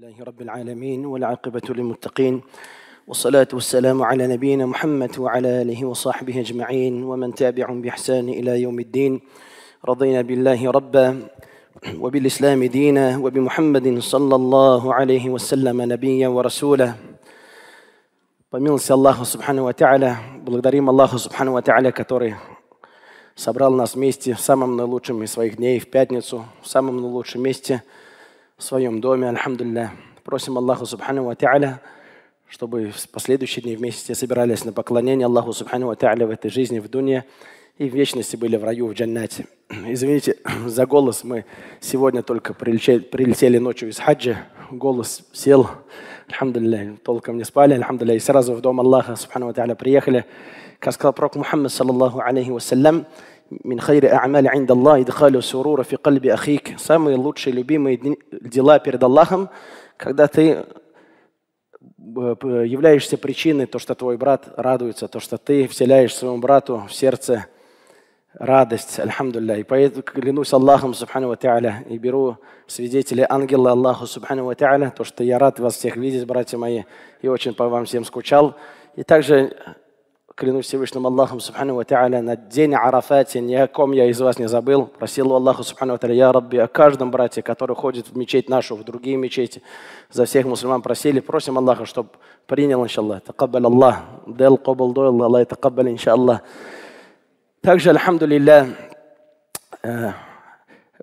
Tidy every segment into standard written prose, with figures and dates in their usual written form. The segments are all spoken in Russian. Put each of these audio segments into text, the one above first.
لله رب العالمين والعاقبة للمتقين والصلاة والسلام على نبينا محمد وعلى آله وصحبه أجمعين ومن تابعهم بإحسان إلى يوم الدين. رضينا بالله ربا وبالإسلام دينا وبمحمد صلى الله عليه وسلم نبيا ورسولا. Помилуйся Аллаху Субхану ва Тааля. Благодарим Аллаху Субхану ва Тааля, который собрал нас вместе в самом наилучшем из своих дней, в пятницу, в самом наилучшем месте, в своем доме, альхамдулиллях. Просим Аллаху Субхану ва Тааля, чтобы в последующие дни вместе собирались на поклонение Аллаху Субхану ва Тааля в этой жизни, в дунье, и в вечности были в раю, в джаннате. Извините за голос, мы сегодня только прилетели ночью из хаджа, голос сел, альхамдулиллях, толком не спали, альхамдулиллях, и сразу в дом Аллаха Субхану ва Тааля приехали. Как сказал пророк Мухаммад, саллаллаху алейхи вассалям, «Мин хайри а'мали 'инда Аллах, идхалю сурура фи кальби ахик». Самые лучшие, любимые дела перед Аллахом, когда ты являешься причиной, то, что твой брат радуется, то, что ты вселяешь своему брату в сердце радость, альхамдулиллях. И поэтому клянусь Аллахом, субхану ва тааля, и беру свидетели ангела Аллаху, субхану ва тааля, то, что я рад вас всех видеть, братья мои, и очень по вам всем скучал. И также клянусь Всевышним Аллахом, субхану ва тааля, на день Арафате ни о ком я из вас не забыл. Просил у Аллаха, субхану ва тааля, «Я Рабби», о каждом брате, который ходит в мечеть нашу, в другие мечети, за всех мусульман просили. Просим Аллаха, чтобы принял, иншаллах. Такаббаль Аллах. Дел кабал дойл Аллах, такаббаль, иншаллах. Также, альхамдулиллях,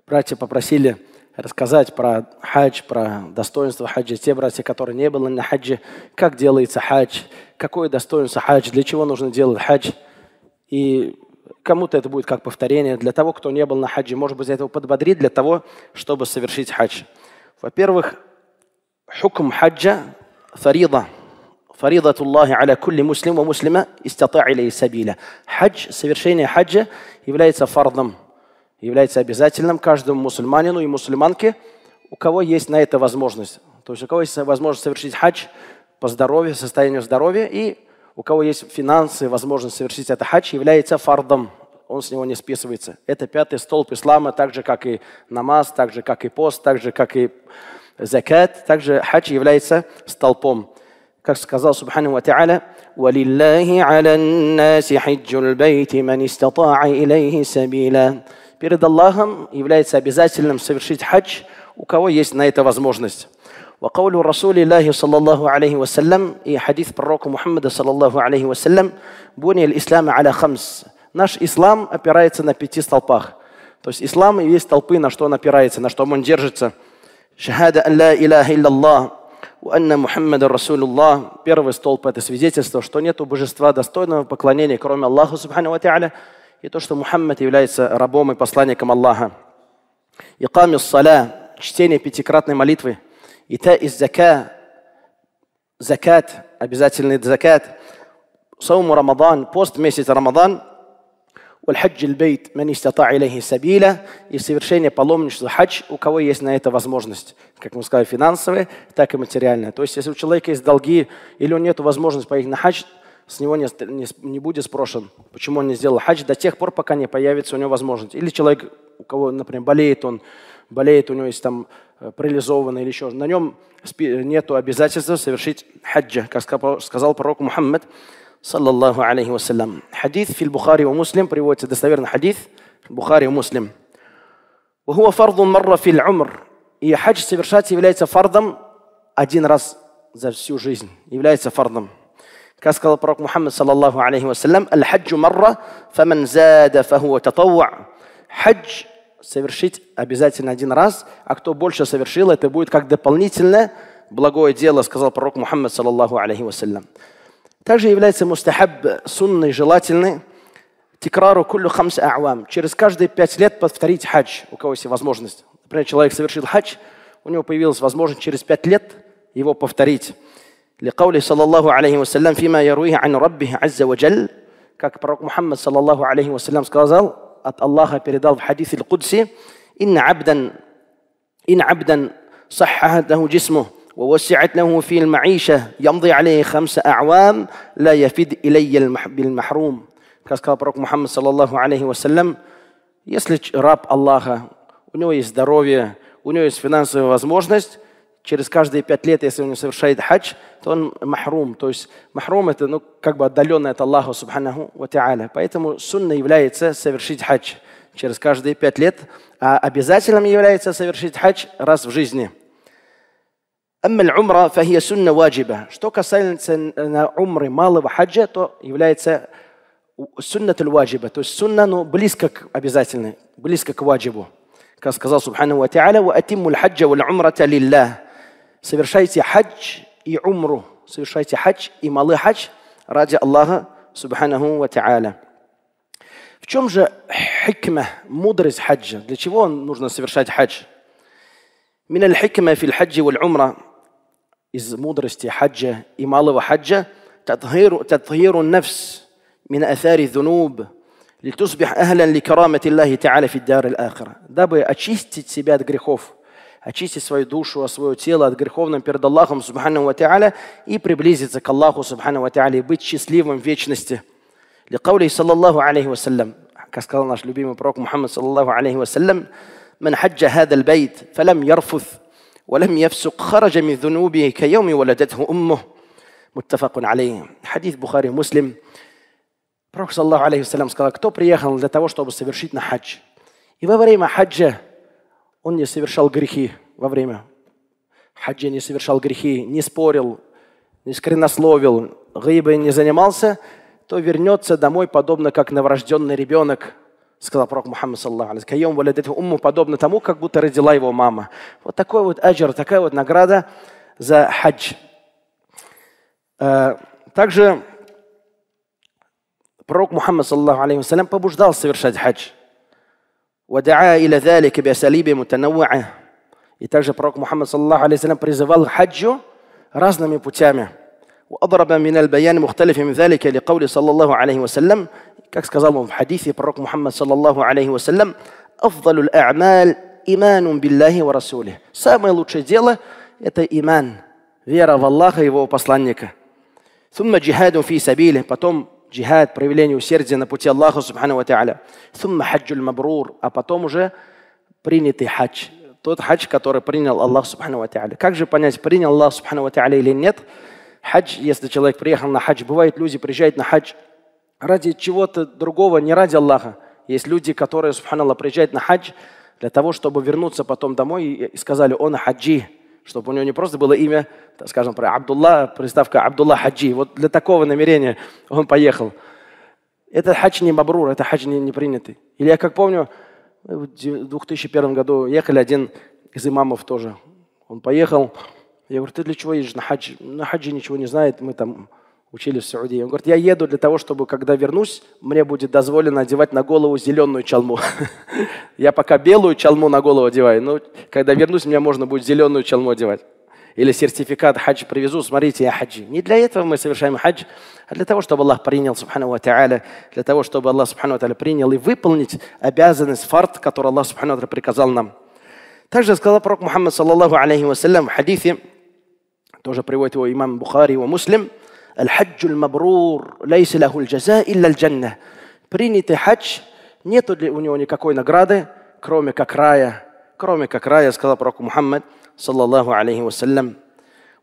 братья попросили рассказать про хадж, про достоинство хаджа. Те братья, которые не были на хадже, как делается хадж, какое достоинство хадж, для чего нужно делать хадж. И кому-то это будет как повторение. Для того, кто не был на хадже, может быть, этого подбодрить для того, чтобы совершить хадж. Во-первых, хукм хаджа фарида. Фаридатуллахи аля кулли муслим ва муслима истата илей сабиля. Хадж, совершение хаджа является фардом, является обязательным каждому мусульманину и мусульманке, у кого есть на это возможность. То есть у кого есть возможность совершить хадж по здоровью, состоянию здоровья, и у кого есть финансы, возможность совершить это хадж, является фардом, он с него не списывается. Это пятый столб ислама, так же, как и намаз, так же, как и пост, так же, как и закат, также хадж является столпом. Как сказал Субхану ва Тааля, «Валиллахи аля наси хаджул бейти ман истатаа илейхи сабиля». Перед Аллахом является обязательным совершить хадж, у кого есть на это возможность. وقول رسول الله صلى الله عليه وسلم и حديث пророка Мухаммада صلى الله عليه وسلم بني الإسلام على خمس. Наш ислам опирается на пяти столпах. То есть ислам и есть столпы, на что он опирается, на что он держится. Шахада ан ла илаха илляллах ва анна Мухаммада расулуллах. Первый столб — это свидетельство, что нету божества достойного поклонения, кроме Аллаха Субхану ва Тааля, и то, что Мухаммад является рабом и посланником Аллаха. Икам ис-саля, чтение пятикратной молитвы. Ита из зака, закат, обязательный закат. Сауму Рамадан, пост месяц Рамадан. Валь-хадж аль-бейт, ман истата илейхи сабиля. И совершение паломничества хадж, у кого есть на это возможность. Как мы сказали, финансовые, так и материальные. То есть, если у человека есть долги, или у него нет возможности поехать на хадж, с него не будет спрошен, почему он не сделал хадж, до тех пор, пока не появится у него возможность. Или человек, у кого, например, болеет, у него есть там парализованный или еще, на нем нет обязательства совершить хаджа, как сказал пророк Мухаммад, саллаллаху алейхи вассалям. Хадис в Бухари у Муслим, приводится достоверный хадис в Бухари у Муслим. «Вахуа фардун марра фил умр». И хадж совершать является фардом один раз за всю жизнь, является фардом. Как сказал пророк Мухаммад, саллаллаху алейхи вассалям, «Аль-хаджу марра, фаман зада, фахуа татавва». Хадж совершить обязательно один раз, а кто больше совершил, это будет как дополнительное благое дело, сказал пророк Мухаммад, саллаллаху алейхи вассалям. Также является мустахаб, сунной, желательный, тикрару куллю хамс а'вам. Через каждые 5 лет повторить хадж, у кого есть возможность. Например, человек совершил хадж, у него появилась возможность через 5 лет его повторить. لقوله صلى الله عليه وسلم فيما يرويه عن ربه عز وجل, как пророк Мухаммад صلى الله عليه وسلم сказал, от Аллаха передал в хадисе аль-Кудси, «Инна абдан саххахат лаху джисму, ва васси'ат лаху фи аль-маиша, ямды алейхи 5 а'вам, ла яфид илейя бил-махрум». Как сказал пророк Мухаммад саллаллаху алейхи вассалям, если раб Аллаха, у него есть здоровье, у него есть финансовая возможность, через каждые 5 лет, если он совершает хадж, то он махрум. То есть махрум – это как бы отдаленный от Аллаха субханаху ва та'аля. Поэтому сунной является совершить хадж через каждые 5 лет. А обязательным является совершить хадж раз в жизни. Что касается на умры малого хаджа, то является суннатуль ваджиба. То есть сунна, но близко к обязательной, близко к ваджибу. Как сказал субханаху ва та'аля: «Ва атиммуль хаджа валь умрата лиллах». Совершайте хадж и умру. Совершайте хадж и малый хадж ради Аллаха субханаху ва та'аля. В чем же хикма, мудрость хаджа? Для чего нужно совершать хадж? Мин аль-хикма фи аль-хадж валь-умра. Из мудрости хаджа и малого хаджа таthhiru нафс мин аthari dhunub литусбих ахлан ликарамати Аллахи та'аля фи ад-дар аль-ахира. Дабы очистить себя от грехов, очистить свою душу, свое тело от греховным перед Аллахом субханаху ва та'аля и приблизиться к Аллаху субханаху ва та'аля и быть счастливым в вечности. Ликаули саллаллаху алейхи ва саллям, как сказал наш любимый пророк Мухаммад саллаллаху алейхи ва саллям: «Ман хаджа хаза аль-байт фалам ярфуз ва лам яфсук хараджа мин зунубихи кайоми валадатху уммух». Муттафакун алейхи. Хадис Бухари, Муслим. Пророк саллаллаху алейхи ва саллям сказал: кто приехал для того, чтобы совершить на хадж, и во время хаджа он не совершал грехи, во время хаджа не совершал грехи, не спорил, не сквернословил, гибой не занимался, то вернется домой подобно как новорожденный ребенок, сказал пророк Мухаммад саллаллаху алейхи ва саллям, подобно тому, как будто родила его мама. Вот такой вот аджр, такая вот награда за хадж. Также пророк Мухаммад саллаллаху алейхи ва саллям побуждал совершать хадж. И также пророк Мухаммад саллаллаху алейхи ва саллям призывал к хаджу разными путями. وأضرب من البيان مختلف من ذلك لقول صلى الله عليه وسلم كاكسكازالهم في حديث بروك محمد صلى الله عليه وسلم: أفضل الأعمال إيمان بالله ورسوله. Самое лучшее дело это иман, вера в Аллаха и его посланника. ثم جهاد في سبيله, потом джихад, проявление усердия на пути Аллаха субханаху ва та'аля. ثم حج المبرور, а потом уже принятый хадж, тот хадж, который принял Аллах субханаху ва та'аля. Как же понять, принял Аллах субханаху ва та'аля или нет? Хадж, если человек приехал на хадж, бывает, люди приезжают на хадж ради чего-то другого, не ради Аллаха. Есть люди, которые, субханаллах, приезжают на хадж для того, чтобы вернуться потом домой и сказали: он хаджи, чтобы у него не просто было имя, скажем, про Абдулла, приставка Абдулла хаджи. Вот для такого намерения он поехал. Это хадж не мабрур, это хадж не принятый. Или я как помню, в 2001 году ехали, один из имамов тоже, он поехал. Я говорю: ты для чего едешь на хадж? На хадже ничего не знает, мы там учились в Саудии. Он говорит: я еду для того, чтобы, когда вернусь, мне будет дозволено одевать на голову зеленую чалму. Я пока белую чалму на голову одеваю, но когда вернусь, мне можно будет зеленую чалму одевать. Или сертификат хадж привезу, смотрите, я хаджи. Не для этого мы совершаем хадж, а для того, чтобы Аллах принял, субханаху ва та'аля, для того, чтобы Аллах, субханаху ва та'аля, принял и выполнить обязанность фард, которую Аллах, субханаху ва та'аля, приказал нам. Также сказал пророк Мухаммад саллаллаху алейхи ва саллям в хадисе, тоже приводит его имам Бухари, его Муслим: «Аль-хаджуль мабрур, лейси лахуль джаза илля аль-джанна». Принятый хадж, нет у него никакой награды, кроме как рая. Кроме как рая, сказал пророк Мухаммад саллаллаху алейхи ва саллям.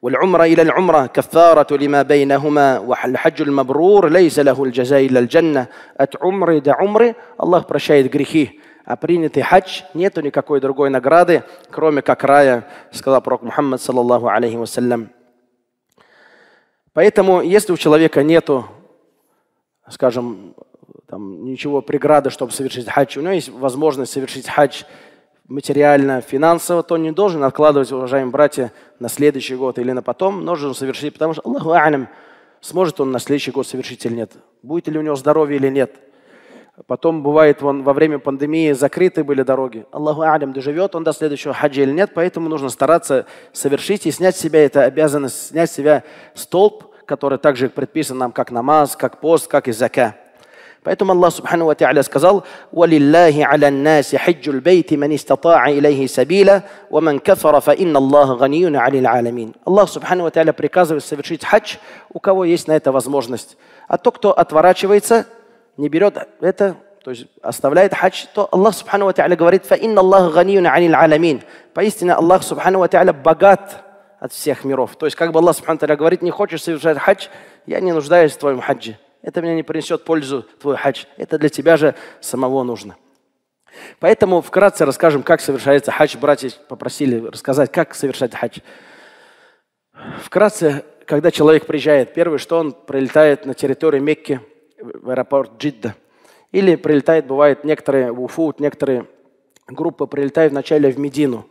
«Валь-умра илля аль-умра, каффарату лима бейнахума, валь-хаджуль мабрур, лейси лахуль джаза илля аль-джанна». От умры до умры Аллах прощает грехи. А принятый хадж, нету никакой другой награды, кроме как рая, сказал пророк Мухаммад саллаллаху алейхи ва саллям. Поэтому, если у человека нету, скажем, там, ничего преграды, чтобы совершить хадж, у него есть возможность совершить хадж материально, финансово, то он не должен откладывать, уважаемые братья, на следующий год или на потом, нужно совершить, потому что Аллаху а'алям, сможет он на следующий год совершить или нет, будет ли у него здоровье или нет. Потом бывает, во время пандемии закрыты были дороги. Аллаху а'алям, доживет он до следующего хаджа или нет, поэтому нужно стараться совершить и снять с себя эту обязанность, снять с себя столб, который также предписан нам как намаз, как пост, как и закат. Поэтому Аллах субханаху ва та'аля сказал: «Валиллахи аля аннаси хаджуль бейти ман истатаа илейхи сабила, ва ман кафара фа инна Аллаха ганиюн алил алямин». Аллах субханаху ва та'аля приказывает совершить хадж, у кого есть на это возможность. А тот, кто отворачивается, не берет это, то есть оставляет хадж, то Аллах субханаху ва та'аля говорит: «Фа инна Аллаха ганиюн алил алямин». Поистине Аллах субханаху ва та'аля богат от всех миров. То есть, как бы Аллах субхана ва тааля говорит, не хочешь совершать хадж, я не нуждаюсь в твоем хадже. Это мне не принесет пользу, твой хадж. Это для тебя же самого нужно. Поэтому вкратце расскажем, как совершается хадж. Братья попросили рассказать, как совершать хадж. Вкратце, когда человек приезжает, первое, что он прилетает на территорию Мекки, в аэропорт Джидда. Или прилетает, бывает, некоторые в Уфу, некоторые группы прилетают вначале в Медину.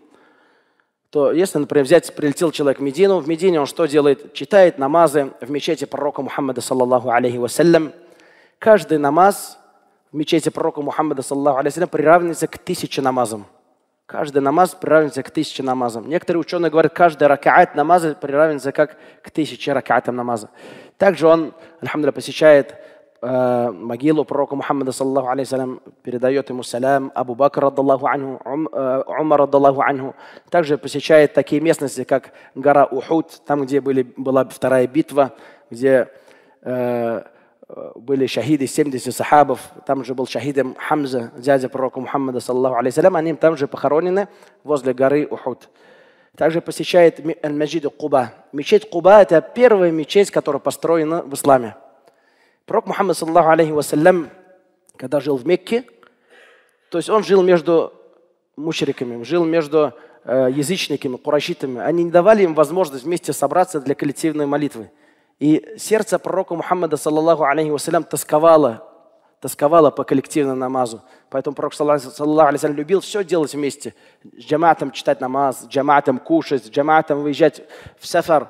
То если, например, взять, прилетел человек в Медине он что делает? Читает намазы в мечети пророка Мухаммада, саллаллаху алейхи вассалям. Каждый намаз в мечети пророка Мухаммада, саллаллаху алейхи вассалям, приравнивается к 1000 намазам. Каждый намаз приравнивается к 1000 намазам. Некоторые ученые говорят, каждый ракаат намаза приравнивается как к 1000 ракаатам намаза. Также он, альхамдулилля, посещает могилу пророка Мухаммада, саллаллаху алейхи вассалям, передает ему салям, Абу Бакр, раддаллаху анху, Умар, раддаллаху анху. Также посещает такие местности, как гора Ухуд, там, где была вторая битва, где были шахиды, 70 сахабов, там же был шахидом Хамза, дядя пророка Мухаммада, саллаллаху алейхи вассалям, они там же похоронены возле горы Ухуд. Также посещает аль-Маджид Куба. Мечеть Куба – это первая мечеть, которая построена в исламе. Пророк Мухаммад, саллаллаху алейхи вассалям, когда жил в Мекке, то есть он жил между мушриками, жил между язычниками, курайшитами. Они не давали им возможность вместе собраться для коллективной молитвы. И сердце пророка Мухаммада, саллаллаху алейхи вассалям, тосковало по коллективному намазу. Поэтому пророк, саллаллаху алейхи вассалям, любил все делать вместе. С джаматом читать намаз, с джаматом кушать, с джаматом выезжать в сафар.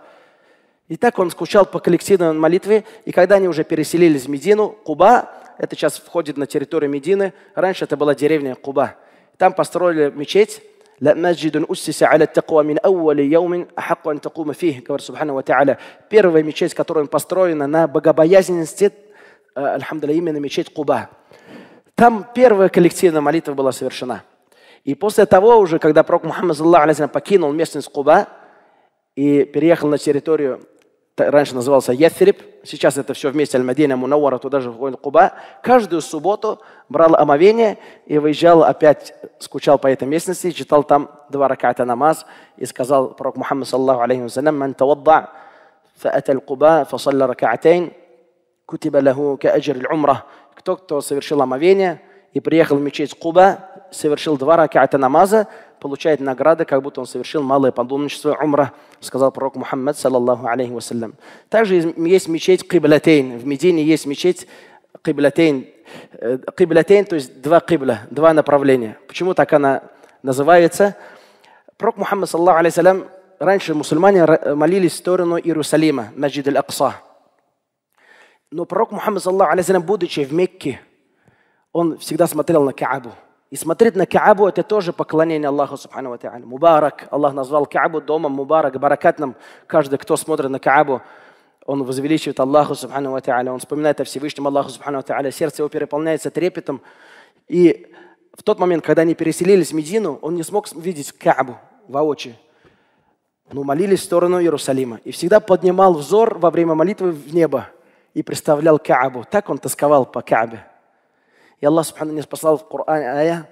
И так он скучал по коллективной молитве, и когда они уже переселились в Медину, Куба, это сейчас входит на территорию Медины, раньше это была деревня Куба, там построили мечеть, первая мечеть, которая построена на богобоязненности, альхамдулилля, именно мечеть Куба. Там первая коллективная молитва была совершена. И после того уже, когда пророк Мухаммад, саллаллаху алейхи вассалям, покинул местность Куба и переехал на территорию, раньше назывался Ясриб, сейчас это все вместе Аль-Мадина, Мунавара, туда же входит Куба. Каждую субботу брал омовение и выезжал опять, скучал по этой местности, читал там 2 раката намаз и сказал пророк Мухаммад, саллаллаху алейхи вассалям, «Ман тавадда, фаата аль-Куба, фасалла ракаатейн, кутиба лаху кааджир аль-умра». Кто совершил омовение и приехал в мечеть Куба, совершил 2 раката намаза, получает награды, как будто он совершил малое подумничество умра, сказал пророк Мухаммад, саллаллаху алейхи вассалям. Также есть мечеть Киблатейн. В Медине есть мечеть Киблатейн. Киблатейн, то есть 2 кибла, 2 направления. Почему так она называется? Пророк Мухаммад, саллаллаху алейхи вассалям, раньше мусульмане молились в сторону Иерусалима, Маджид аль-Акса. Но пророк Мухаммад, саллаллаху алейхи вассалям, будучи в Мекке, он всегда смотрел на Каабу. И смотреть на Каабу – это тоже поклонение Аллаху субхана ва тааля. Мубарак. Аллах назвал Каабу домом Мубарак, баракатным. Каждый, кто смотрит на Каабу, он возвеличивает Аллаху субхана ва тааля. Он вспоминает о Всевышнем Аллаху субхана ва тааля. Сердце его переполняется трепетом. И в тот момент, когда они переселились в Медину, он не смог видеть Каабу воочию. Но молились в сторону Иерусалима. И всегда поднимал взор во время молитвы в небо и представлял Каабу. Так он тосковал по Каабе. И Аллах субхану не послал в Коране ая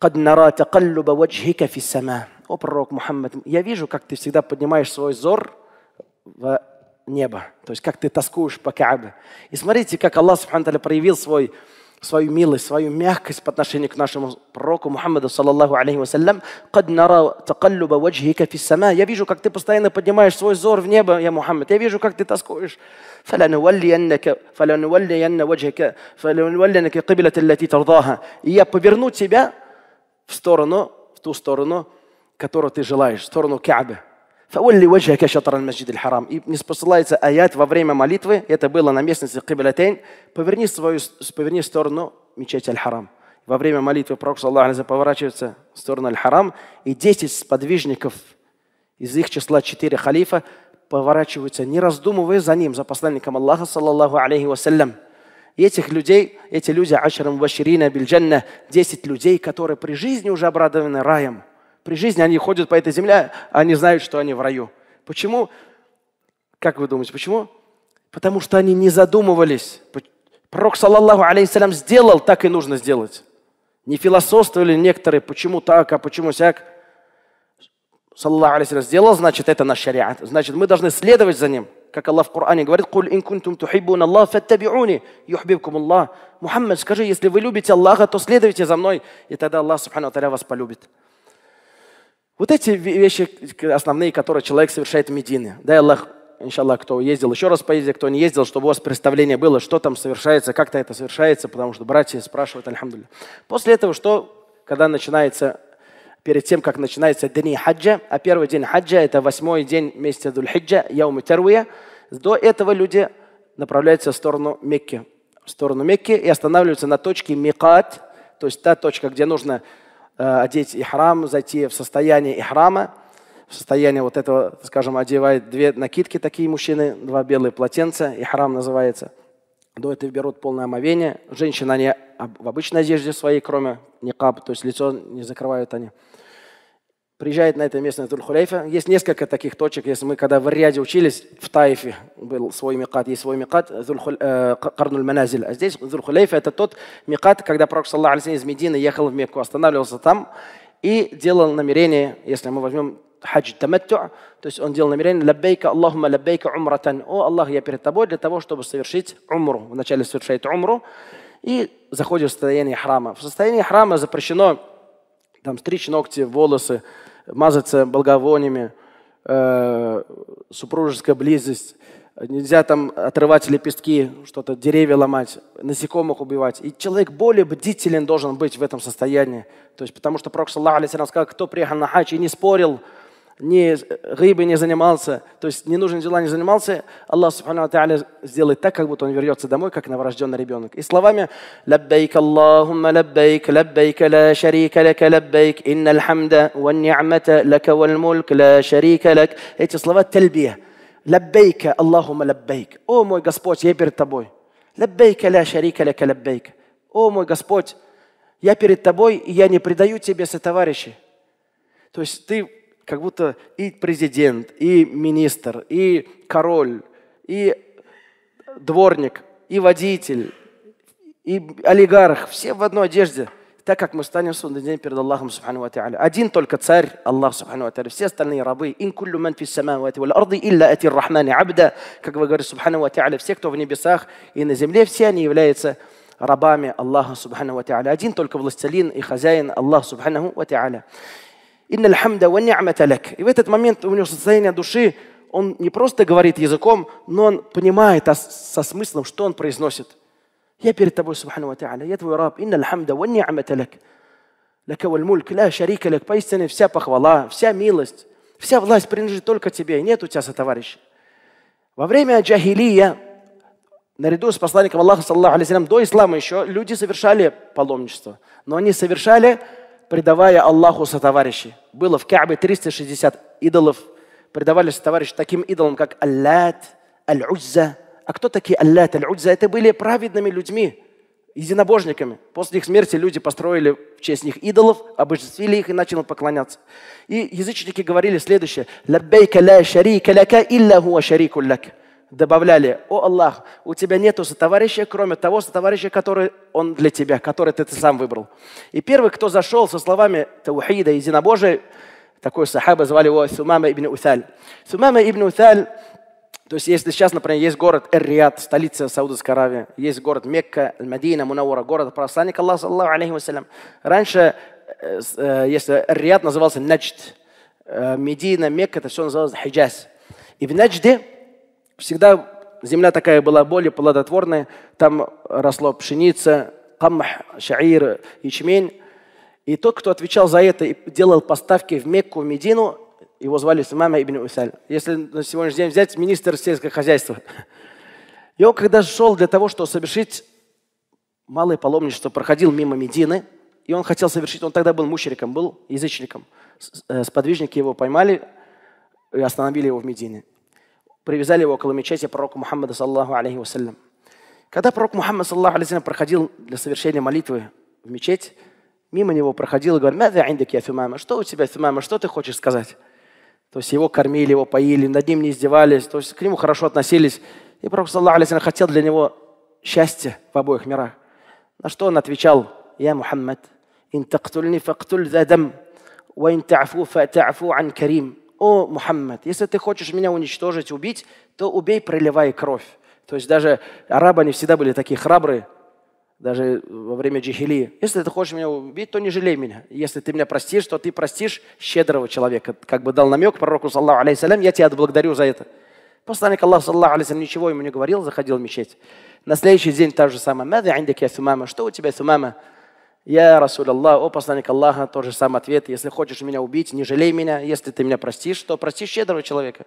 «Кад нара такаллуба ваджхика фи сама». О, пророк Мухаммад, я вижу, как ты всегда поднимаешь свой взор в небо. То есть, как ты тоскуешь по Каабе. И смотрите, как Аллах субхану проявил свою милость, свою мягкость по отношению к нашему пророку Мухаммаду, саллаллаху алейхи вассалям. «Кад нара такаллуба ваджхика фи сама». Я вижу, как ты постоянно поднимаешь свой взор в небо, я Мухаммад. Я вижу, как ты тоскуешь. И я поверну тебя в сторону, в ту сторону, которую ты желаешь, в сторону Каабы. И не посылается аят во время молитвы, это было на местности Киблатейн, поверни в сторону мечети Аль-Харам. Во время молитвы пророк, саллаллаху алейхи вассалям, поворачивается в сторону Аль-Харам, и 10 сподвижников, из их числа 4 халифа, поворачиваются, не раздумывая за ним, за посланником Аллаха, саллаллаху алейхи вассалям. И эти люди, ашрам баширина биль джанна, 10 людей, которые при жизни уже обрадованы раем. При жизни они ходят по этой земле, они знают, что они в раю. Почему? Как вы думаете, почему? Потому что они не задумывались. Пророк, саллаллаху алейхи вассалям, сделал, так и нужно сделать. Не философствовали некоторые, почему так, а почему сяк. саллаллаху алейхи вассалям, сделал, значит, это наш шариат. Значит, мы должны следовать за ним. Как Аллах в Коране говорит, «Куль ин кунтум тухиббун Аллах, фаттабиуни, юхбибкум Аллах». Мухаммад, скажи, если вы любите Аллаха, то следуйте за мной, и тогда Аллах, субхану ва-тааля, вас полюбит. Вот эти вещи основные, которые человек совершает в Медине. Дай Аллах, иншаллах, кто ездил, еще раз поездит, кто не ездил, чтобы у вас представление было, что там совершается, как-то это совершается, потому что братья спрашивают, альхамдулилля. После этого, что, когда начинается, перед тем, как начинается дни хаджа, а первый день хаджа – это 8-й день месяца Дуль-Хиджа, Яум Тарвия, до этого люди направляются в сторону Мекки. В сторону Мекки и останавливаются на точке Микат, то есть та точка, где нужно одеть ихрам, зайти в состояние ихрама, в состояние вот этого, скажем, одевают две накидки такие мужчины, два белые полотенца, ихрам называется. До этого берут полное омовение. Женщины, они в обычной одежде своей, кроме никаб, то есть лицо не закрывают они. Приезжает на это место на Дуль-Хулейфа. Есть несколько таких точек. Если мы когда в Риаде учились, в Таифе был свой микат, есть свой микат, Карнуль-Маназиль. А здесь Дуль-Хулейфа это тот микат, когда пророк саллаллаху алейхи вассалям из Медины ехал в Мекку, останавливался там и делал намерение, если мы возьмем хадж таматту, то есть он делал намерение «Лаббейка Аллахума лаббейка умратан». «О Аллах, я перед тобой для того, чтобы совершить умру». Вначале совершает умру и заходит в состояние храма. В состоянии храма запрещено там, стричь ногти, волосы, мазаться благовониями, супружеская близость. Нельзя там отрывать лепестки, что-то, деревья ломать, насекомых убивать. И человек более бдителен должен быть в этом состоянии. То есть, потому что пророк саллаллаху алейхи вассалям сказал, кто приехал на хадж и не спорил, ни гибой не занимался, то есть ненужными делами не занимался, Аллах субхану ва тааля сделает так, как будто он вернется домой, как новорожденный ребенок. И словами «Лаббайк Аллахумма лаббайк, лаббайк ла шарика лак, лаббайк, иннал хамда ван ни'мата лака вал мульк, ла шарика лак». Эти слова тальбия. «Лаббайка Аллахумма лаббайк». «О мой Господь, я перед тобой». «Лаббайка ла шарика лак, лаббайк». «О мой Господь, я перед тобой, и я не предаю тебе сотоварищей». То есть ты как будто и президент, и министр, и король, и дворник, и водитель, и олигарх. Все в одной одежде. Так как мы станем в судный день перед Аллахом субхану ва тааля. Один только царь, Аллах субхану ва тааля. Все остальные рабы. «Ин куллю ман фис самавати валь арди илля атир рахмани абда». Как вы говорите, субхану ва тааля, все, кто в небесах и на земле, все они являются рабами Аллаха субхану ва тааля. Один только властелин и хозяин Аллах субхану ва тааля. И в этот момент у него состояние души, он не просто говорит языком, но он понимает со смыслом, что он произносит. «Я перед тобой, субхану ва тааля, я твой раб, инна аль-хамда ва ни'мата лак, лака валь мульк, ла шарика лак». Поистине вся похвала, вся милость, вся власть принадлежит только тебе, нет у тебя сотоварищей. Во время джахилия, наряду с посланником Аллаха, саллаллаху алейхи вассалям, до ислама еще люди совершали паломничество, но они совершали, предавая Аллаху сотоварищей. Было в Каабе 360 идолов. Предавались сотоварищи таким идолам, как Аллат, Аль-Узза. А кто такие Аллат, Аль-Узза? Это были праведными людьми, единобожниками. После их смерти люди построили в честь них идолов, обожествили их и начали поклоняться. И язычники говорили следующее. «Лаббейка ла шарика лака илля хуа шарику лак». Добавляли, о Аллах, у тебя нету сотоварища, кроме того сотоварища, который он для тебя, который ты сам выбрал. И первый, кто зашел со словами таухида, единобожия, такой сахаба, звали его Сумама ибн Уталь. Сумама ибн Уталь, то есть если сейчас, например, есть город Эр-Рияд, столица Саудовской Аравии, есть город Мекка, Аль-Мадина, Мунаввара, город Посланника Аллаха, саллаллаху алейхи вассалям. Раньше, если Эр-Рияд назывался Наджд, Медина, Мекка, это все называлось Хиджаз. И в Наджде всегда земля такая была более плодотворная. Там росло пшеница, камх, шаир, ячмень. И тот, кто отвечал за это и делал поставки в Мекку, в Медину, его звали Сумама ибн Уталь. Если на сегодняшний день взять министр сельского хозяйства. И он, когда шел для того, чтобы совершить малое паломничество, проходил мимо Медины, и он хотел совершить, он тогда был мушриком, был язычником. Сподвижники его поймали и остановили его в Медине. Привязали его около мечети пророка Мухаммада, саллаллаху алейхи вассалям. Когда пророк Мухаммад, саллаллаху алейхи вассалям, проходил для совершения молитвы в мечеть, мимо него проходил и говорил, «Маза индак я Сумама? Что у тебя, Сумама? Что ты хочешь сказать?» То есть его кормили, его поили, над ним не издевались, то есть к нему хорошо относились. И пророк, саллаллаху алейхи вассалям, хотел для него счастья в обоих мирах. На что он отвечал, «Я Мухаммад, ин тактульни фактуль задам». О, Мухаммад, если ты хочешь меня уничтожить, убить, то убей, проливай кровь. То есть даже арабы, они всегда были такие храбрые, даже во время джихили. Если ты хочешь меня убить, то не жалей меня. Если ты меня простишь, то ты простишь щедрого человека. Как бы дал намек пророку, саллаллаху алейхи салям, я тебя отблагодарю за это. Посланник Аллаха, саллаллаху алейхи салям, ничего ему не говорил, заходил в мечеть. На следующий день та же самая. Что у тебя, сумама? Я, Расуль Аллах, о посланник Аллаха, тот же самый ответ. Если хочешь меня убить, не жалей меня. Если ты меня простишь, то прости щедрого человека.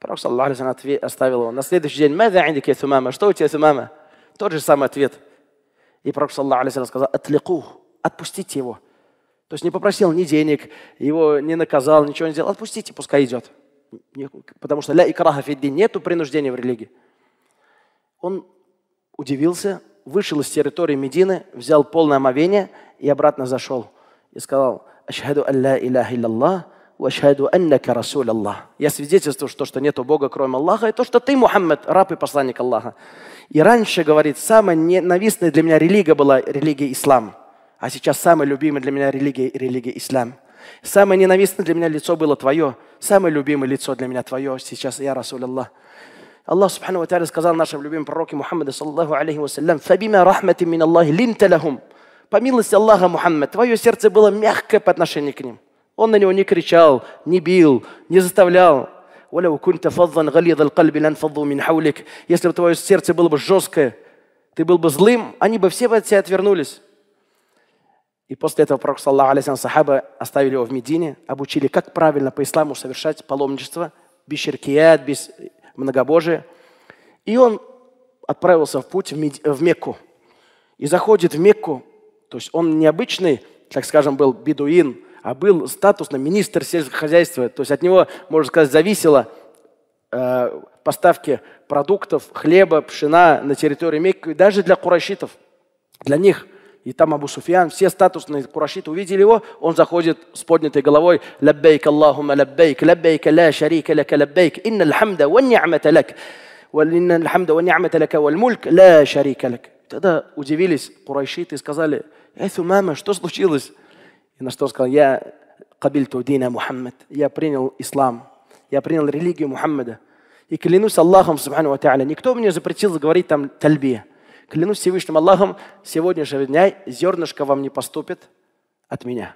Пророк, саллаллаху алейхи салям, ответ оставил его. На следующий день, что у тебя, сумама? Тот же самый ответ. И пророк, саллаллаху алейхи салям, сказал, «Атлику», отпустите его. То есть не попросил ни денег, его не наказал, ничего не сделал. Отпустите, пускай идет. Потому что ля икраха фидди, нету принуждения в религии. Он удивился, вышел из территории Медины, взял полное омовение и обратно зашел. И сказал, «Ашхаду алла илляха илляллах, ва ашхаду аннака расуль Аллах». Я свидетельствую, что нету Бога, кроме Аллаха, и то, что ты, Мухаммад, раб и посланник Аллаха. И раньше, говорит, самая ненавистная для меня религия была религия ислам. А сейчас самая любимая для меня религия – религия ислам. Самое ненавистное для меня лицо было твое. Самое любимое лицо для меня твое. Сейчас я, Расуль Аллах. Аллах, субхану ва тааля, сказал нашим любимым пророке Мухаммаду, саллаллаху алейхи ва саллям, «Фабима рахмати мин Аллахи линта лахум». По милости Аллаха, Мухаммад, твое сердце было мягкое по отношению к ним. Он на него не кричал, не бил, не заставлял. Если бы твое сердце было бы жесткое, ты был бы злым, они бы все от тебя отвернулись. И после этого пророк, саллаллаху алейхи ва саллям, сахаба оставили его в Медине, обучили, как правильно по исламу совершать паломничество, без ширкият, без многобожия. И он отправился в путь в Мекку. И заходит в Мекку, то есть он необычный, так скажем, был бедуин, а был статусный министр сельского хозяйства. То есть от него, можно сказать, зависело поставки продуктов, хлеба, пшена на территорию Мекки, даже для курайшитов, для них. И там Абу Суфьян, все статусные курашиты увидели его, он заходит с поднятой головой «Лаббейк Аллахума лаббейк, лаббейк ла шарика лака лаббейк, инна алхамда ва ни'мата лак, ва инна алхамда ва ни'мата лака валь мульк ла шарика лак». Тогда удивились курайшиты и сказали «Эй, Сумама, что случилось?» И на что сказал «Я кабильту дина Мухаммад, я принял ислам, я принял религию Мухаммада, и клянусь Аллахом, субхану ва тааля, никто мне запретил заговорить там тальбия». Клянусь Всевышним Аллахом, сегодняшнего дня зернышко вам не поступит от меня.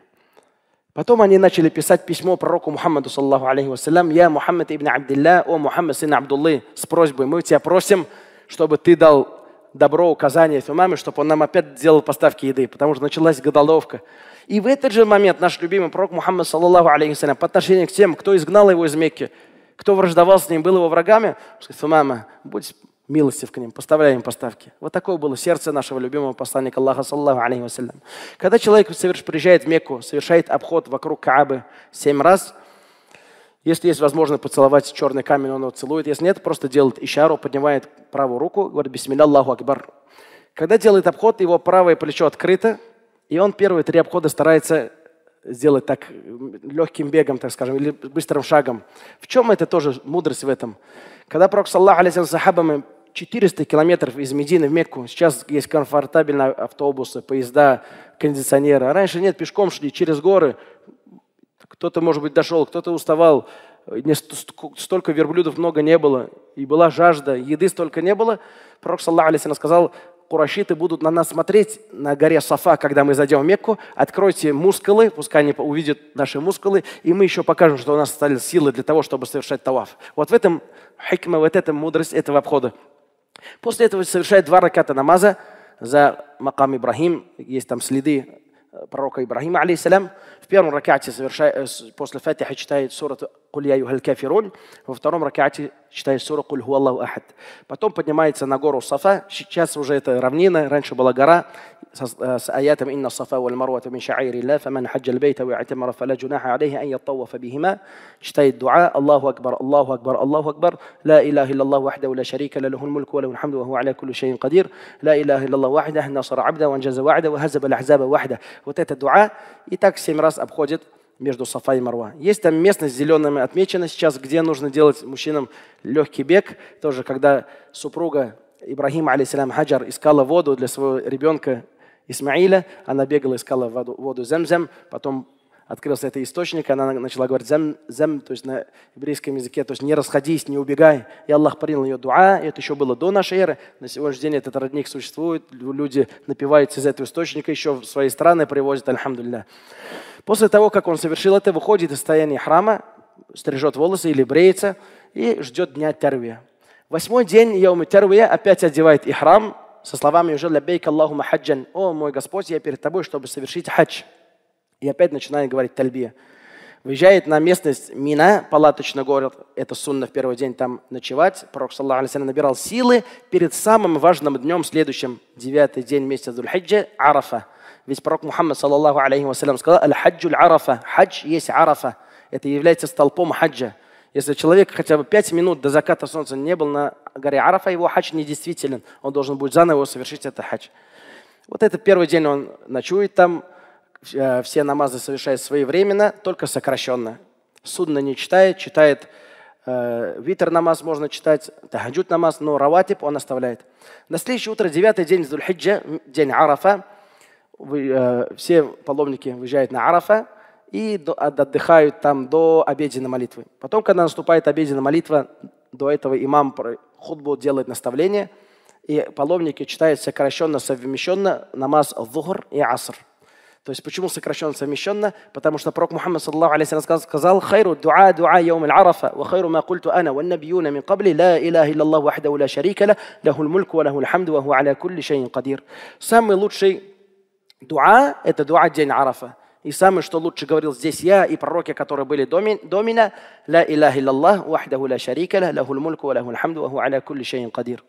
Потом они начали писать письмо пророку Мухаммаду, саллаллаху алейхи вассалям, «Я Мухаммад ибн Абдилля, о Мухаммад сын Абдуллы, с просьбой, мы тебя просим, чтобы ты дал добро, указание имаму, чтобы он нам опять сделал поставки еды, потому что началась голодовка». И в этот же момент наш любимый пророк Мухаммад, саллаллаху алейхи вассалям, по отношению к тем, кто изгнал его из Мекки, кто враждовал с ним, был его врагами, сказал, «Имама, будь милостив к ним, поставляй им поставки». Вот такое было сердце нашего любимого посланника Аллаха, саллаллаху алейхи ва саллям. Когда человек приезжает в Мекку, совершает обход вокруг Каабы 7 раз, если есть возможность поцеловать черный камень, он его целует. Если нет, просто делает ишару, поднимает правую руку, говорит «Бисмилля Аллаху Акбар». Когда делает обход, его правое плечо открыто, и он первые 3 обхода старается сделать так легким бегом, так скажем, или быстрым шагом. В чем это тоже мудрость в этом? Когда пророк, саллаллаху алейхи ва саллям, с сахабами 400 километров из Медины в Мекку. Сейчас есть комфортабельные автобусы, поезда, кондиционеры. А раньше нет, пешком шли через горы. Кто-то, может быть, дошел, кто-то уставал. Столько верблюдов много не было. И была жажда, еды столько не было. Пророк, саллаллаху алейхи ва саллям, сказал, курайшиты будут на нас смотреть на горе Сафа, когда мы зайдем в Мекку. Откройте мускулы, пускай они увидят наши мускулы, и мы еще покажем, что у нас стали силы для того, чтобы совершать таваф. Вот в этом хикма, вот эта мудрость этого обхода. После этого совершает 2 раката намаза за макам Ибрахим. Есть там следы пророка Ибрахима, алейсалям. В 1-м ракате после фатиха читает сурату «Куль я юхаль кафирун». Во 2-м ракате читает сура «Куль ху Аллаху ахад». Потом поднимается на гору Сафа. Сейчас уже это равнина. Раньше была гора с аятом «Инна Сафа валь Марвата мин шаири Ла, фаман хаджаль бейта ва атамара фала джунаха алейхи ан яттавафа бихима». Читает дуа «Аллаху акбар, Аллаху акбар, Аллаху акбар, ла илляха илляллаху вахда ва ла шарика ла лахул мульку ва лахул хамду ва ху аля кулли шайин кадир, ла илляха илляллаху вахда, насара абда ва анджаза ва'да ва хазаба аль-ахзаба вахда». Вот это дуа и так 7 раз обходит между Сафа и Марва. Есть там местность с зелеными отмечена сейчас, где нужно делать мужчинам легкий бег. Тоже, когда супруга Ибрахима, алейсалям, Хаджар, искала воду для своего ребенка Исмаиля, она бегала, искала воду Земзем, потом открылся этот источник, она начала говорить «зам», то есть на еврейском языке, то есть не расходись, не убегай. И Аллах принял ее дуа, и это еще было до нашей эры. На сегодняшний день этот родник существует, люди напиваются из этого источника, еще в свои страны привозят, альхамдулилля. После того, как он совершил это, выходит из стояния храма, стрижет волосы или бреется и ждет дня тарвия. Восьмой день Яум Тарвия опять одевает ихрам со словами уже «Лаббейк Аллахума хаджан», «О мой Господь, я перед тобой, чтобы совершить хадж». И опять начинает говорить тальбия. Выезжает на местность Мина, палаточный город, это сунна в первый день там ночевать. Пророк, саллаллаху алейхи ва саллям, набирал силы перед самым важным днем, следующим, 9-й день месяца Зуль-Хиджа, Арафа. Ведь пророк Мухаммад, саллаллаху алейхи ва саллям, сказал «Аль-хаджуль арафа», хадж есть арафа, это является столпом хаджа. Если человек хотя бы 5 минут до заката солнца не был на горе Арафа, его хадж недействителен, он должен будет заново совершить этот хадж. Вот этот первый день он ночует там, все намазы совершает своевременно, только сокращенно. Сунна не читает, витр намаз можно читать, тахаджуд намаз, но раватиб он оставляет. На следующее утро, 9-й день Зуль-Хиджа, день Арафа, все паломники выезжают на Арафа и отдыхают там до обеденной молитвы. Потом, когда наступает обеденная молитва, до этого имам худбу делает наставление, и паломники читают сокращенно, совмещенно намаз Зухр и Аср. То есть почему сокращенно, совмещенно? Потому что пророк Мухаммад, саллаллаху алейхи ва саллям, сказал «Хайру дуа дуа яум аль-арафа, ва хайру ма культу ана, ва набиюна мин кабли, ла илаха иллаллаху вахдаху ла шарика лаху, лаху аль-мульку, ва лаху аль-хамду, ва ху аля кулли шайин кадир». Самый лучший дуа – это дуа день Арафа. И самое, что лучше говорил здесь я и пророки, которые были до меня, «Ла илаха иллаллаху вахдаху ла шарика лаху, лаху аль-мульку, ва лаху аль-хамду, ва ху аля кулли шайин кадир».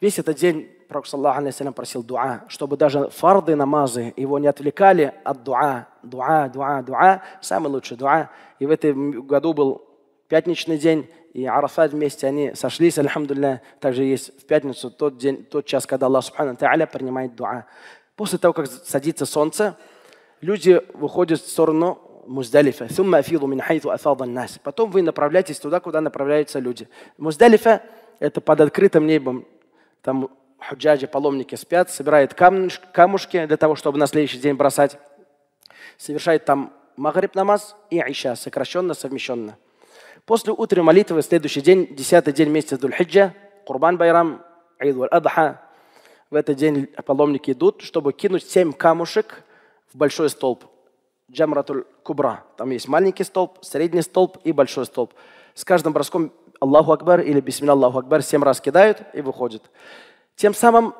Весь этот день пророк, саллаллаху алейхи ва саллям, просил дуа, чтобы даже фарды намазы его не отвлекали от дуа. Дуа, дуа, дуа. Самый лучший дуа. И в этом году был пятничный день, и Арафат вместе они сошлись, альхамдулилля. Также есть в пятницу тот день, тот час, когда Аллах субхану тааля принимает дуа. После того, как садится солнце, люди выходят в сторону Муздалифа. Потом вы направляетесь туда, куда направляются люди. Муздалифа – это под открытым небом. Там худжаджи, паломники спят, собирают камушки для того, чтобы на следующий день бросать. Совершает там магриб намаз и иша, сокращенно, совмещенно. После утренней молитвы, следующий день, 10-й день месяца Зуль-Хиджа, Курбан Байрам, Аид аль-Адха. В этот день паломники идут, чтобы кинуть 7 камушек в большой столб. Джамратуль Кубра. Там есть маленький столб, средний столб и большой столб. С каждым броском Аллаху Акбар или Бисмилля Аллаху Акбар 7 раз кидают и выходят. Тем самым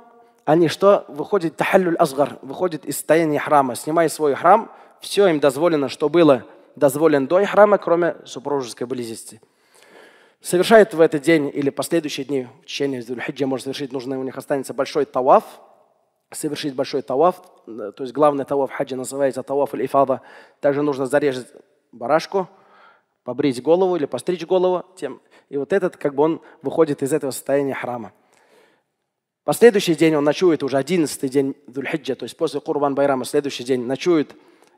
они что? Выходят тахаллюль азгар, выходят из состояния храма, снимая свой храм, все им дозволено, что было дозволено до храма, кроме супружеской близости. Совершает в этот день или последующие дни в течение Зуль-Хиджи может совершить, нужно у них останется большой таваф, совершить большой таваф, то есть главный таваф хаджа называется таваф аль-ифада. Также нужно зарезать барашку, побрить голову или постричь голову. И вот этот, как бы он выходит из этого состояния храма. Последующий день он ночует, уже 11-й день Зуль-Хиджа, то есть после Курбан Байрама, следующий день ночует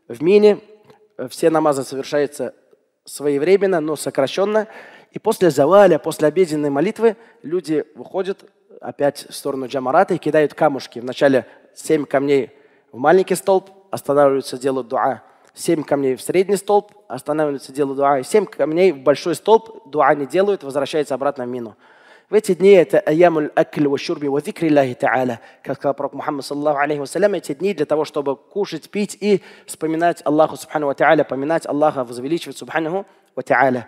в Мине. Все намазы совершаются своевременно, но сокращенно. И после заваля, после обеденной молитвы люди выходят опять в сторону Джамарата и кидают камушки. Вначале 7 камней в маленький столб, останавливаются, делают дуа. 7 камней в средний столб, останавливаются, делают дуа. И 7 камней в большой столб, дуа не делают, возвращаются обратно в Мину. В эти дни это аямуль акли ва шурби ва зикри Аллахи та'аля. Как сказал пророк Мухаммад, саллаллаху алейхи ва саллям, эти дни для того, чтобы кушать, пить и вспоминать Аллаху субхану ва та'аля, поминать Аллаха, возвеличивать субхану ва та'аля.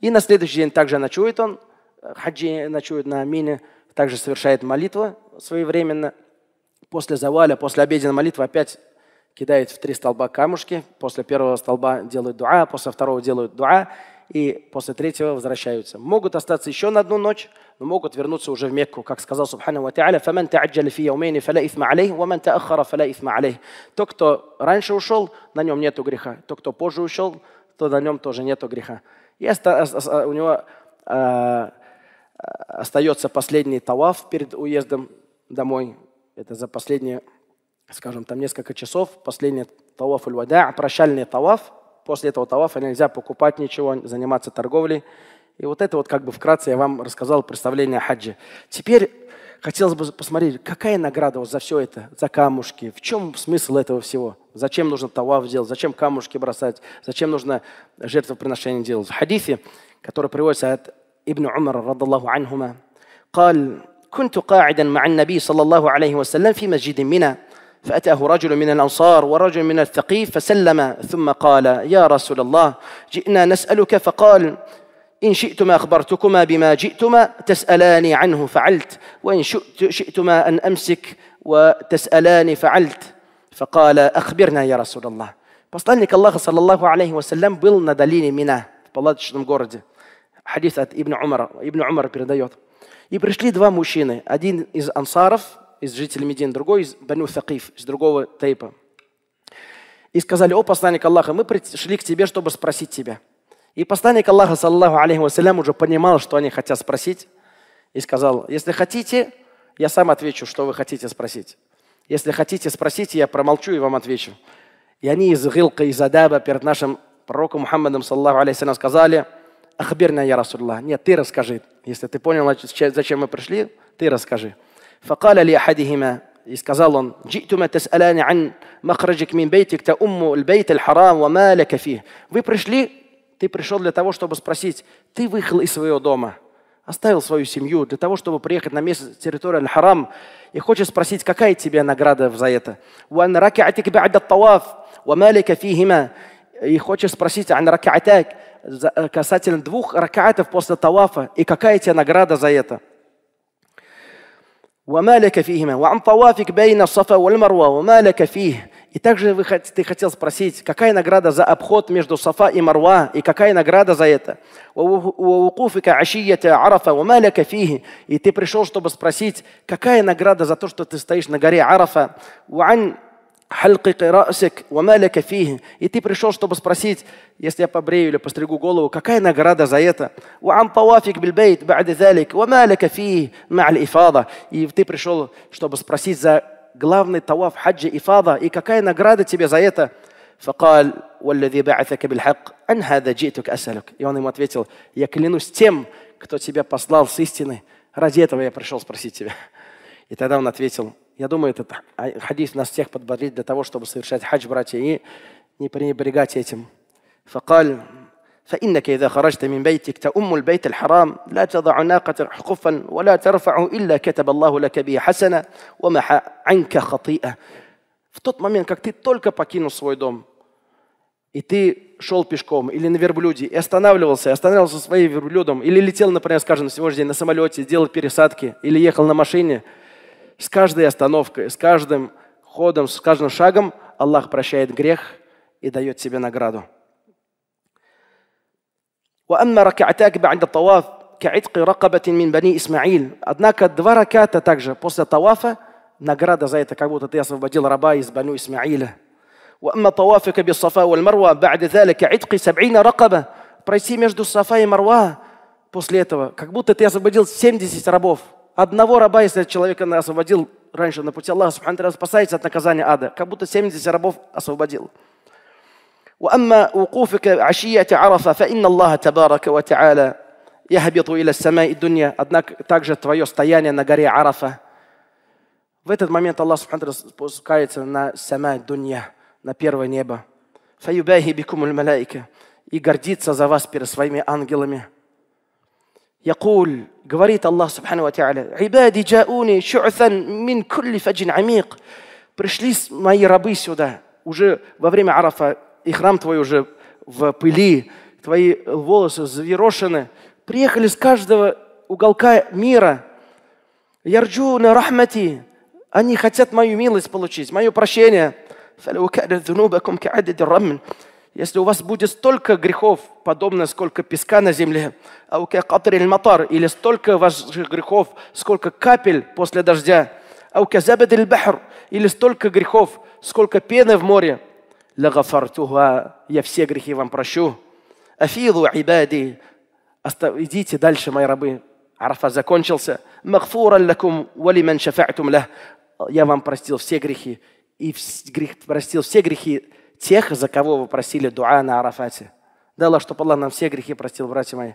И на следующий день также ночует он, хаджи ночует на Мине, также совершает молитву своевременно. После заваля, после обеденной молитвы опять кидает в 3 столба камушки. После первого столба делают дуа, после второго делают дуа. И после третьего возвращаются. Могут остаться еще на одну ночь, но могут вернуться уже в Мекку. Как сказал Субхану ва Тааля, «Фаман та'аджаля фи яумейни фала ифма алейх, ва ман таахара фала ифма алейх». То, кто раньше ушел, на нем нету греха. То, кто позже ушел, то на нем тоже нету греха. И у него остается последний таваф перед уездом домой. Это за последние, скажем, там несколько часов. Последний таваф аль-вада, прощальный таваф. После этого тавафа нельзя покупать ничего, заниматься торговлей. И вот это вот как бы вкратце я вам рассказал представление о хаджи. Теперь хотелось бы посмотреть, какая награда вот за все это, за камушки, в чем смысл этого всего? Зачем нужно таваф делать, зачем камушки бросать, зачем нужно жертвоприношение делать? В хадисе, который приводится от Ибн Умара, раддаллаху анхума, قال: كنت قاعدا مع النبي صلى الله عليه وسلم في مسجد منى فأتاه رجل من الأنصار ورجل من الثقيف فسلم ثم قال: يا رسول الله جئنا نسألك. فقال: إن شئتما أخبرتكما بما جئتما تسألاني عنه فعلت، وإن شئتما أن أمسك وتسألاني فعلت. فقال: أخبرنا يا رسول الله. Посланник Аллаха саллаллаху алейхи вассалям был на долине Мина, в палаточном городе. Хадис от Ибн Умара передает. И пришли два мужчины, один из ансаров, из жителей Медины, другой из Бану Сакиф, из другого тейпа. И сказали: о посланник Аллаха, мы пришли к тебе, чтобы спросить тебя. И посланник Аллаха, саллаллаху алейхи вассалям, уже понимал, что они хотят спросить, и сказал: если хотите, я сам отвечу, что вы хотите спросить. Если хотите, спросите, я промолчу и вам отвечу. И они из Гилка, из Адаба перед нашим пророком Мухаммадом, саллаллаху алейхи вассалям, сказали: ахбирна я Расулла. Нет, ты расскажи. Если ты понял, зачем мы пришли, ты расскажи. Факаля ли ахадихима. И сказал он: вы пришли, ты пришел для того, чтобы спросить, ты выехал из своего дома, оставил свою семью для того, чтобы приехать на место территории Аль-Харам, и хочешь спросить, какая тебе награда за это? И хочешь спросить касательно двух ракаатов после тавафа, и какая тебе награда за это? И также ты хотел спросить, какая награда за обход между Сафа и Марва, и какая награда за это? И ты пришел, чтобы спросить, какая награда за то, что ты стоишь на горе Арафа? И ты пришел, чтобы спросить, если я побрею или постригу голову, какая награда за это? И ты пришел, чтобы спросить за главный таваф хаджа ифада, и какая награда тебе за это? И он им ответил: я клянусь тем, кто тебя послал с истины, ради этого я пришел спросить тебя. И тогда он ответил. Я думаю, этот хадис нас всех подбодрит для того, чтобы совершать хадж, братья, и не пренебрегать этим. فقال: فإنك إذا خرجت من بيتك تأم البيت الحرام لا تضع ناقة خفا ولا ترفعه إلا كتب الله لك به حسنة ومحى عنك خطيئة. В тот момент, как ты только покинул свой дом, и ты шел пешком или на верблюде, и останавливался своим верблюдом, или летел, например, скажем, сегодняшний день на самолете, делал пересадки, или ехал на машине, с каждой остановкой, с каждым ходом, с каждым шагом Аллах прощает грех и дает тебе награду. Однако два раката также после тавафа, награда за это, как будто ты освободил раба из Бану Исмаиля. Пройти между Сафа и Марва после этого, как будто ты освободил 70 рабов. Одного раба, если человека освободил раньше на пути Аллаха, субхану ва-тааля, спасается от наказания ада, как будто 70 рабов освободил. Однако также твое стояние на горе Арафа. В этот момент Аллах, субхану ва-тааля, спускается на сама дунья, на первое небо. И гордится за вас перед своими ангелами. يقول говорит Аллах سبحانه وتعالى: عبادي جاؤوني شعثا من كل فج عميق. Пришли мои рабы сюда уже во время Арафа, и храм твой уже в пыли, твои волосы взъерошены, приехали с каждого уголка мира. يرجون رحمتي, они хотят мою милость получить, мое прощение. فلو كانت ذنوبكم كعدد الرمل, если у вас будет столько грехов, подобно сколько песка на земле, или столько ваших грехов, сколько капель после дождя, или столько грехов, сколько пены в море, я все грехи вам прощу. Идите дальше, мои рабы. Арафа закончился. Я вам простил все грехи. И простил все грехи тех, за кого вы просили дуа на Арафате. Да Аллах, чтобы Аллах нам все грехи простил, братья мои.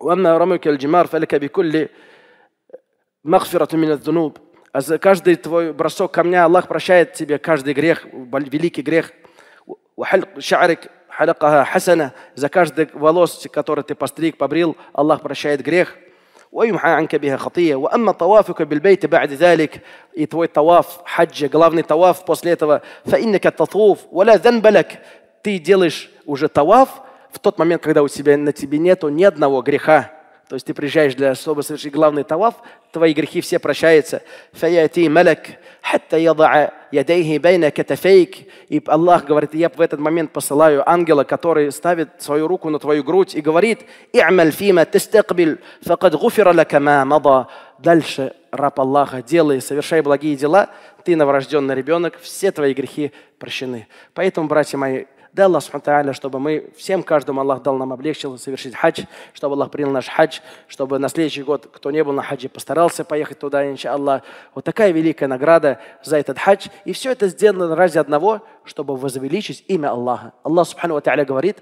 وأما رميك الجمار فلك بكل مغفرة من الذنوب. Каждый твой бросок камня, Аллах прощает тебе каждый грех, великий грех. За каждый волос, который ты постриг, побрил, Аллах прощает грех. И твой таваф, хаджи, главный таваф после этого, ты делаешь уже таваф в тот момент, когда у тебя на тебе нету ни одного греха. То есть ты приезжаешь, чтобы совершить главный таваф, твои грехи все прощаются. И Аллах говорит, я в этот момент посылаю ангела, который ставит свою руку на твою грудь и говорит, дальше, раб Аллаха, делай, совершай благие дела, ты новорожденный ребенок, все твои грехи прощены. Поэтому, братья мои, дай Аллах, чтобы мы всем, каждому Аллах дал нам, облегчил совершить хадж, чтобы Аллах принял наш хадж, чтобы на следующий год, кто не был на хадже, постарался поехать туда, иншаллах. Вот такая великая награда за этот хадж. И все это сделано ради одного, чтобы возвеличить имя Аллаха. Аллах, говорит,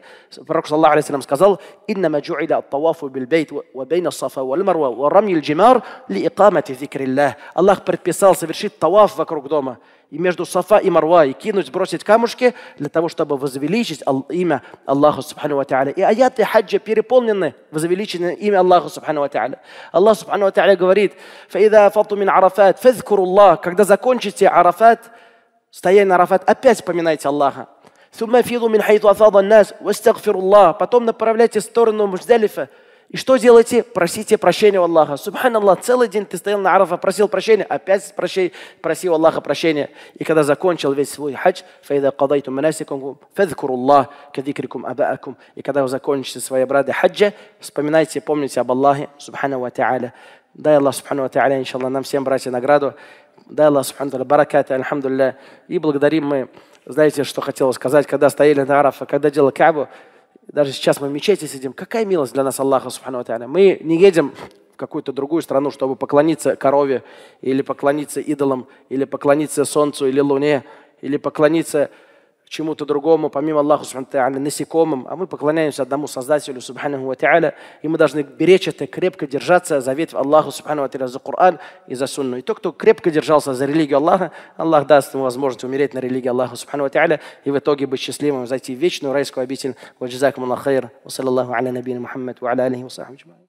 пророк, саллаху алейхи салям, сказал, «Иннама джуиля ат-тавафу биль-бейт ва бейна сафа валь марва ва рамья аль-джимар ли икамати зикриллях». Аллах предписал совершить таваф вокруг дома, и между Сафа и Марва, и кинуть, бросить камушки для того, чтобы возвеличить имя Аллаху Субхану ва Тааля. И аяты хаджа переполнены возвеличенным имя Аллаху Субхану ва Тааля. Аллах Субхану ва Тааля говорит: «Фаида фату мин арафат, фазкуруллах». Когда закончите арафат, стоя на арафат, опять вспоминайте Аллаха. Сумма фиду мин хайту афада нас, вастагфируллах. Потом направляйте в сторону Муздалифа. И что делаете? Просите прощения у Аллаха. Субханаллах, целый день ты стоял на арафа, просил прощения, опять просил Аллаха прощения. И когда закончил весь свой хадж, и когда вы закончите свои обряды хаджа, вспоминайте, помните об Аллахе, субхану ва тааля. Дай Аллах, субхану ва тааля, иншаллах, нам всем, братья, награду. Дай Аллах, субхану ва тааля, бараката, альхамдулля. И благодарим мы, знаете, что хотел сказать, когда стояли на арафа, когда делал Каабу, даже сейчас мы в мечети сидим. Какая милость для нас Аллаха, субхану ва тааля. Мы не едем в какую-то другую страну, чтобы поклониться корове, или поклониться идолам, или поклониться солнцу, или луне, или поклониться чему-то другому, помимо Аллаха, субхану ва тааля, насекомым. А мы поклоняемся одному Создателю, субхану ва тааля. И мы должны беречь это, крепко держаться за ветвь Аллаха, субхану ва тааля, за Коран и за Сунну. И тот, кто крепко держался за религию Аллаха, Аллах даст ему возможность умереть на религии Аллаха, субхану ва тааля, и в итоге быть счастливым, зайти в вечную райскую обитель. Ва джазакумуллаху хайр. Ва саллаллаху аля набийна Мухаммад ва аля алихи ва сахбихи.